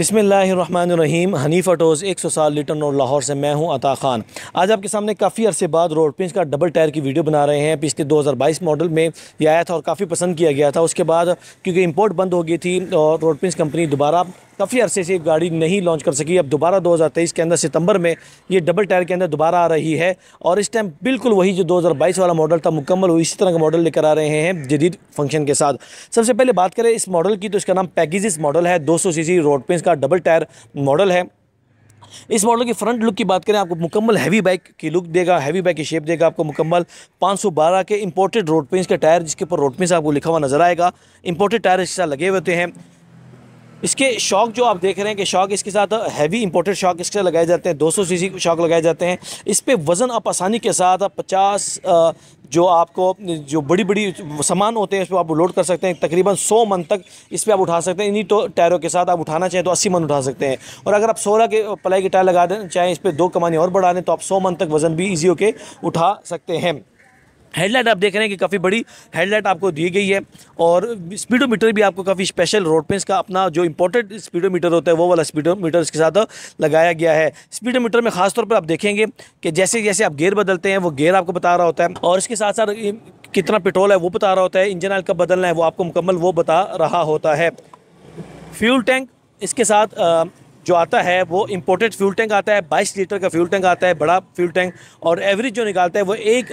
बिस्मिल्लाहिर्रहमानिर्रहीम। हनीफ ऑटोज़ 100 साल लिटन रोड लाहौर से मैं हूं अता खान। आज आपके सामने काफ़ी अरसे बाद रोड प्रिंस का डबल टायर की वीडियो बना रहे हैं। पिछले 2022 मॉडल में ये आया था और काफ़ी पसंद किया गया था। उसके बाद क्योंकि इंपोर्ट बंद हो गई थी और रोड प्रिंस कंपनी दोबारा काफ़ी अरसे से गाड़ी नहीं लॉन्च कर सकी, अब दोबारा 2023 के अंदर सितंबर में ये डबल टायर के अंदर दोबारा आ रही है। और इस टाइम बिल्कुल वही जो 2022 वाला मॉडल था मुकम्मल इसी तरह का मॉडल लेकर आ रहे हैं जदीद फंक्शन के साथ। सबसे पहले बात करें इस मॉडल की तो इसका नाम पैकेजिस मॉडल है। 200 सीसी रोड प्रिंस का डबल टायर मॉडल है। इस मॉडल की फ्रंट लुक की बात करें, आपको मुकम्मल हैवी बाइक की लुक देगा, हैवी बाइक की शेप देगा। आपको मुकम्मल 512 के इंपोर्टेड रोड प्रिंस के टायर जिसके ऊपर रोड प्रिंस आपको लिखा हुआ नजर आएगा, इंपोर्टेड टायर इसके साथ लगे होते हैं। इसके शॉक जो आप देख रहे हैं कि शॉक इसके साथ हैवी इंपोर्टेड शॉक इसके लगाए जाते हैं, 200 सीसी शॉक लगाए जाते हैं। इस पे वज़न आप आसानी के साथ 50 जो आपको जो बड़ी बड़ी सामान होते हैं उस पर आप लोड कर सकते हैं। तकरीबन 100 मन तक इस पर आप उठा सकते हैं। इन्हीं तो टायरों के साथ आप उठाना चाहें तो 80 मन उठा सकते हैं। और अगर आप 16 के प्लाई के टायर लगा दें चाहें, इस पर 2 कमानी और बढ़ा दें तो आप 100 मन तक वज़न भी ईजी होकर उठा सकते हैं। हेडलाइट आप देख रहे हैं कि काफ़ी बड़ी हेडलाइट आपको दी गई है। और स्पीडोमीटर भी आपको काफ़ी स्पेशल रोड प्रिंस का अपना जो इंपोर्टेड स्पीडोमीटर होता है वो वाला स्पीडोमीटर इसके साथ लगाया गया है। स्पीडोमीटर में खासतौर पर आप देखेंगे कि जैसे जैसे आप गियर बदलते हैं वो गियर आपको बता रहा होता है, और इसके साथ साथ कितना पेट्रोल है वो बता रहा होता है, इंजन ऑयल कब बदलना है वो आपको मुकम्मल वो बता रहा होता है। फ्यूल टैंक इसके साथ जो आता है वो इंपोर्टेड फ्यूल टैंक आता है, 22 लीटर का फ्यूल टैंक आता है, बड़ा फ्यूल टैंक। और एवरेज जो निकालता है वो 1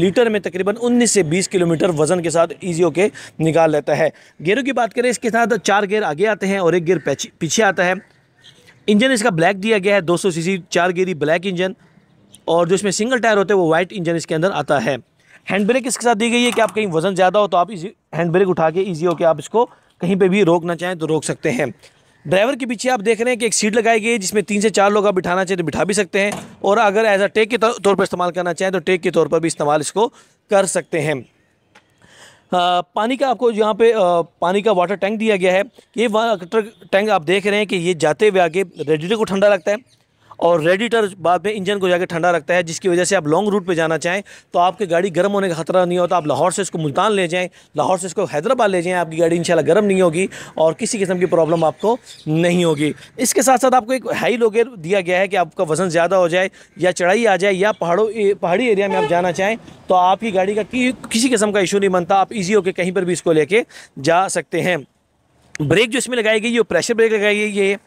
लीटर में तकरीबन 19 से 20 किलोमीटर वज़न के साथ ईजी होके निकाल लेता है। गियरों की बात करें इसके साथ 4 गियर आगे आते हैं और 1 गियर पीछे आता है। इंजन इसका ब्लैक दिया गया है, 200 सीसी 4 गियरी ब्लैक इंजन, और जो इसमें सिंगल टायर होते हैं वो वाइट इंजन इसके अंदर आता है। हैंड ब्रेक इसके साथ दी गई है कि आप कहीं वज़न ज़्यादा हो तो आप इजी हैंड ब्रेक उठा के ईजी होकर आप इसको कहीं पर भी रोकना चाहें तो रोक सकते हैं। ड्राइवर के पीछे आप देख रहे हैं कि एक सीट लगाई गई है जिसमें 3 से 4 लोग आप बिठाना चाहें तो बिठा भी सकते हैं, और अगर एज अ टेक के तौर पर इस्तेमाल करना चाहें तो टेक के तौर पर भी इस्तेमाल इसको कर सकते हैं। पानी का आपको यहाँ पे पानी का वाटर टैंक दिया गया है। ये वाटर टैंक आप देख रहे हैं कि ये जाते हुए आगे रेडिएटर को ठंडा रखता है और रेडिएटर बाद में इंजन को जाके ठंडा रखता है, जिसकी वजह से आप लॉन्ग रूट पे जाना चाहें तो आपकी गाड़ी गर्म होने का खतरा नहीं होता। आप लाहौर से इसको मुल्तान ले जाएं, लाहौर से इसको हैदराबाद ले जाएं, आपकी गाड़ी इंशाल्लाह गर्म नहीं होगी और किसी किस्म की प्रॉब्लम आपको नहीं होगी। इसके साथ साथ आपको एक हाई लो गियर दिया गया है कि आपका वज़न ज़्यादा हो जाए या चढ़ाई आ जाए या पहाड़ी एरिया में आप जाना चाहें तो आपकी गाड़ी का किसी किस्म का इशू नहीं बनता, आप ईजी होकर कहीं पर भी इसको लेके जा सकते हैं। ब्रेक जो इसमें लगाई गई है वो प्रेशर ब्रेक लगाई गई है।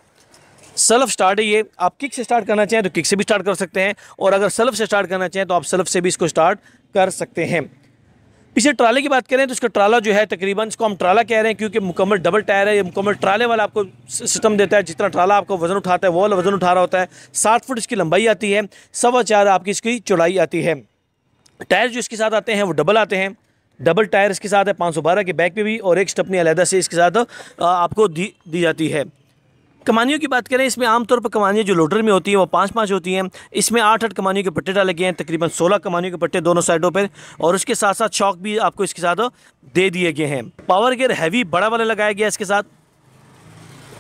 सेल्फ स्टार्ट है ये, आप किक से स्टार्ट करना चाहें तो किक से भी स्टार्ट कर सकते हैं, और अगर सेल्फ से स्टार्ट करना चाहें तो आप सेल्फ से भी इसको स्टार्ट कर सकते हैं। पीछे ट्राले की बात करें तो इसका ट्राला जो है तकरीबन इसको हम ट्राला कह रहे हैं क्योंकि मुकम्मल डबल टायर है। ये मुकम्मल ट्राले वाला आपको सिस्टम देता है, जितना ट्राला आपको वज़न उठाता है वो वाला वज़न उठा रहा होता है। 7 फुट इसकी लंबाई आती है, 4.25 आपकी इसकी चौड़ाई आती है। टायर जो इसके साथ आते हैं वो डबल आते हैं, डबल टायर इसके साथ है 512 के बैक पे भी, और एक स्टपनी अलहदा से इसके साथ आपको दी जाती है। कमानियों की बात करें इसमें आमतौर पर कमानियाँ जो लोडर में होती हैं वो 5-5 होती हैं, इसमें 8-8 कमानियों के पट्टे डाले गए हैं, तकरीबन 16 कमानियों के पट्टे दोनों साइडों पर, और उसके साथ साथ शॉक भी आपको इसके साथ दे दिए गए हैं। पावर गियर हैवी बड़ा वाला लगाया गया इसके साथ,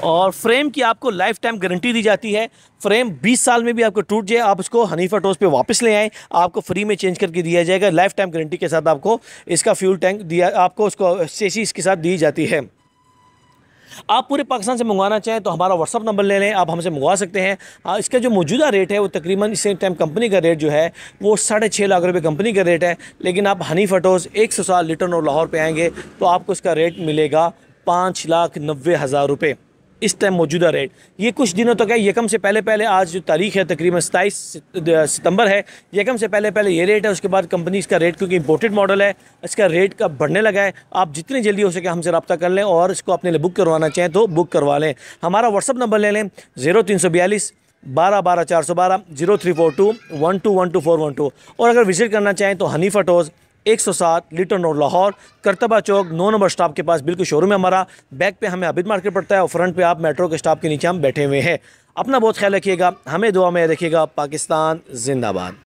और फ्रेम की आपको लाइफ टाइम गारंटी दी जाती है। फ्रेम 20 साल में भी आपको टूट जाए आप उसको हनीफ ऑटोज़ पे वापस ले आएँ, आपको फ्री में चेंज करके दिया जाएगा। लाइफ टाइम गारंटी के साथ आपको इसका फ्यूल टैंक दिया, आपको उसको सीसी इसके साथ दी जाती है। आप पूरे पाकिस्तान से मंगवाना चाहें तो हमारा व्हाट्सअप नंबर ले लें, आप हमसे मंगवा सकते हैं। इसका जो मौजूदा रेट है वो तकरीबन इस टाइम कंपनी का रेट जो है वो 6.5 लाख रुपए कंपनी का रेट है, लेकिन आप हनीफ ऑटोज़ 100 साल लिटन और लाहौर पे आएंगे तो आपको इसका रेट मिलेगा 5,90,000 रुपये इस टाइम मौजूदा रेट। ये कुछ दिनों तक है, यकम से पहले पहले आज जो तारीख़ है तकरीबन 27 सितंबर है, यकम से पहले पहले ये रेट है। उसके बाद कंपनी इसका रेट क्योंकि इंपोर्टेड मॉडल है इसका रेट का बढ़ने लगा है। आप जितनी जल्दी हो सके हमसे रब्ता कर लें और इसको अपने लिए बुक करवाना चाहें तो बुक करवा लें। हमारा व्हाट्सअप नंबर ले लें 0342 12 12 412, 0342 12 12 412, और अगर विजिट करना चाहें तो Hanif autos 107 Lytton road Lahore, करतबा चौक 9 नंबर स्टॉप के पास बिल्कुल शोरूम है हमारा। बैक पे हमें आबिद मार्केट पड़ता है और फ्रंट पे आप मेट्रो के स्टॉप के नीचे हम बैठे हुए हैं। अपना बहुत ख्याल रखिएगा, हमें दुआ में रखिएगा। पाकिस्तान जिंदाबाद।